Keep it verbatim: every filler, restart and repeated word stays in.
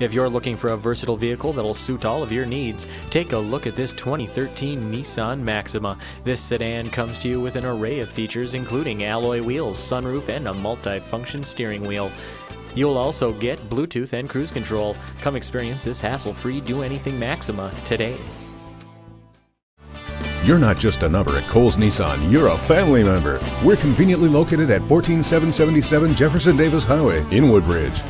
If you're looking for a versatile vehicle that'll suit all of your needs, take a look at this twenty thirteen Nissan Maxima. This sedan comes to you with an array of features including alloy wheels, sunroof, and a multi-function steering wheel. You'll also get Bluetooth and cruise control. Come experience this hassle-free Do Anything Maxima today. You're not just a number at Cowles Nissan, you're a family member. We're conveniently located at one four seven seven seven Jefferson Davis Highway in Woodbridge.